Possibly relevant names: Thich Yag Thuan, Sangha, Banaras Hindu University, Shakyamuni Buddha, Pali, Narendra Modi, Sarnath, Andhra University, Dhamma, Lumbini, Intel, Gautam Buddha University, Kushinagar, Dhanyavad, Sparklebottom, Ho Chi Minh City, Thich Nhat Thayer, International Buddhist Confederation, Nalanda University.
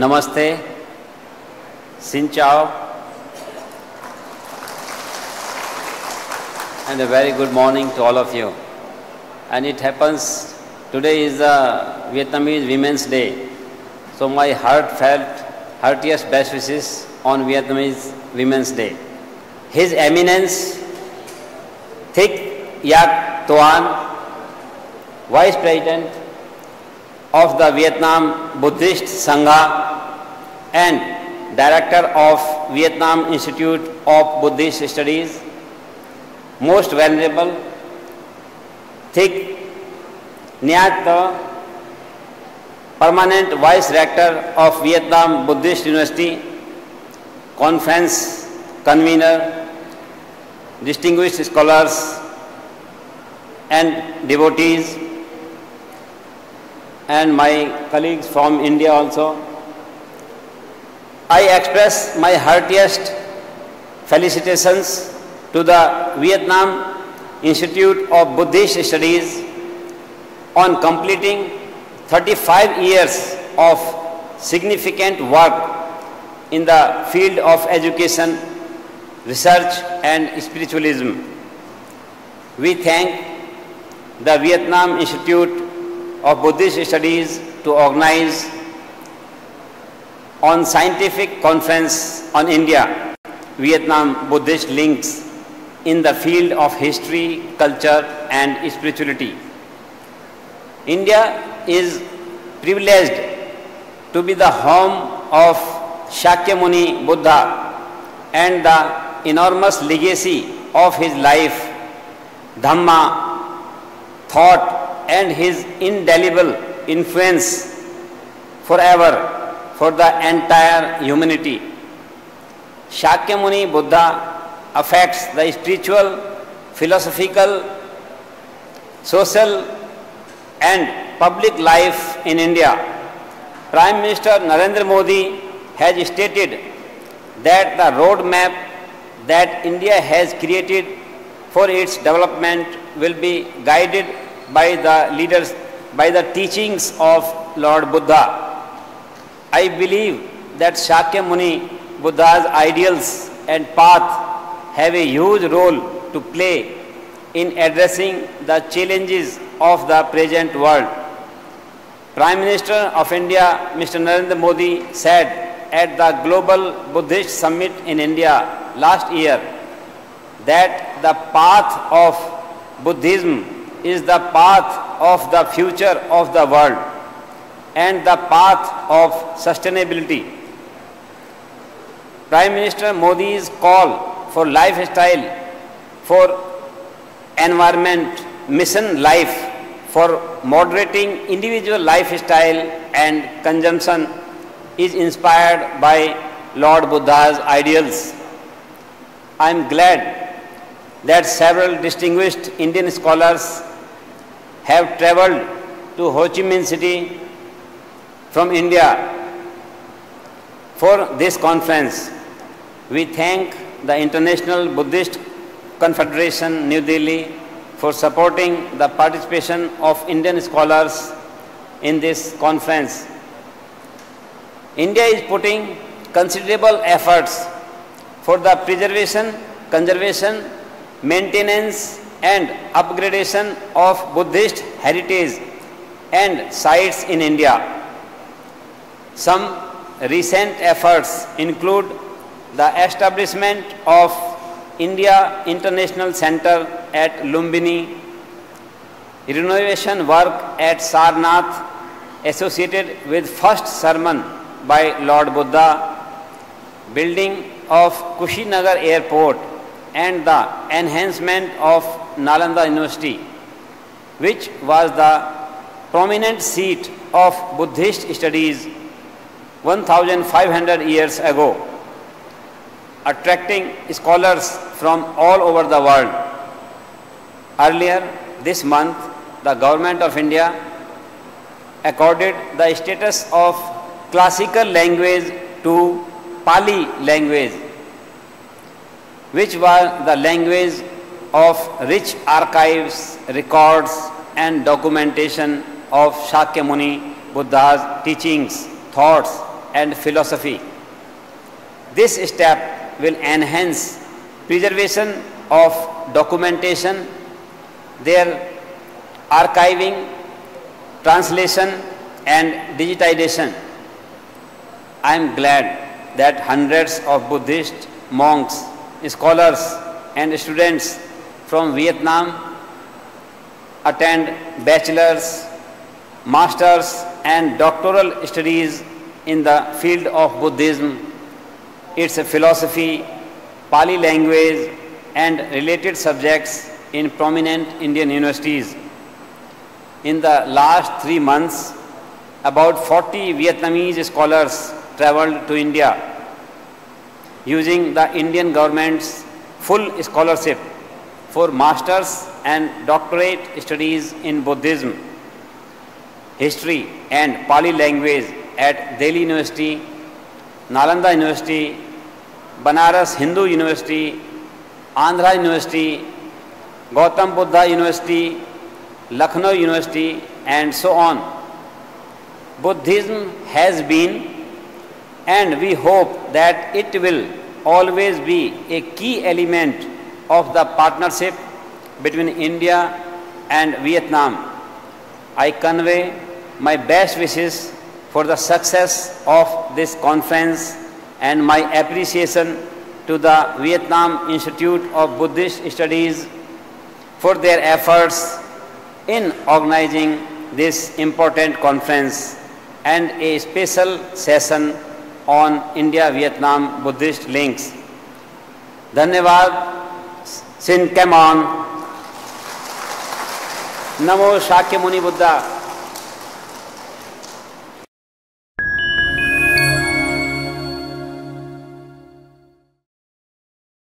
Namaste, Xin Chao, and a very good morning to all of you. And it happens, today is the Vietnamese Women's Day. So my heartiest best wishes on Vietnamese Women's Day. His Eminence, Thich Yag Thuan, Vice President of the Vietnam Buddhist Sangha, and Director of Vietnam Institute of Buddhist Studies, Most Venerable Thich Nhat Thayer, Permanent Vice Rector of Vietnam Buddhist University, Conference Convener, distinguished scholars and devotees, and my colleagues from India also, I express my heartiest felicitations to the Vietnam Institute of Buddhist Studies on completing 35 years of significant work in the field of education, research and spiritualism. We thank the Vietnam Institute of Buddhist Studies to organize on scientific conference on India, Vietnam Buddhist links in the field of history, culture and spirituality. India is privileged to be the home of Shakyamuni Buddha and the enormous legacy of his life, Dhamma, thought and his indelible influence forever for the entire humanity. Shakyamuni Buddha affects the spiritual, philosophical, social and public life in India. Prime Minister Narendra Modi has stated that the roadmap that India has created for its development will be guided by the leaders, by the teachings of Lord Buddha. I believe that Shakyamuni Buddha's ideals and path have a huge role to play in addressing the challenges of the present world. Prime Minister of India, Mr. Narendra Modi, said at the Global Buddhist Summit in India last year that the path of Buddhism is the path of the future of the world and the path of sustainability. Prime Minister Modi's call for lifestyle, for environment, mission life, for moderating individual lifestyle and consumption is inspired by Lord Buddha's ideals. I am glad that several distinguished Indian scholars have travelled to Ho Chi Minh City from India for this conference. We thank the International Buddhist Confederation, New Delhi, for supporting the participation of Indian scholars in this conference. India is putting considerable efforts for the preservation, conservation, maintenance and upgradation of Buddhist heritage and sites in India. Some recent efforts include the establishment of India International Center at Lumbini, renovation work at Sarnath associated with first sermon by Lord Buddha, building of Kushinagar Airport and the enhancement of Nalanda University, which was the prominent seat of Buddhist studies 1,500 years ago, attracting scholars from all over the world. Earlier this month, the Government of India accorded the status of classical language to Pali language, which was the language of rich archives, records and documentation of Shakyamuni Buddha's teachings, thoughts and philosophy. This step will enhance preservation of documentation, their archiving, translation and digitization. I am glad that hundreds of Buddhist monks, scholars and students from Vietnam attend bachelor's, master's and doctoral studies in the field of Buddhism, its philosophy, Pali language and related subjects in prominent Indian universities. In the last 3 months, about 40 Vietnamese scholars traveled to India using the Indian government's full scholarship for master's and doctorate studies in Buddhism, history and Pali language at Delhi University, Nalanda University, Banaras Hindu University, Andhra University, Gautam Buddha University, Lucknow University and so on. Buddhism has been, and we hope that it will always be, a key element of the partnership between India and Vietnam. I convey my best wishes for the success of this conference and my appreciation to the Vietnam Institute of Buddhist Studies for their efforts in organizing this important conference and a special session on India-Vietnam Buddhist links. Dhanyavad, Sin Kaman, Namo Shakyamuni Buddha.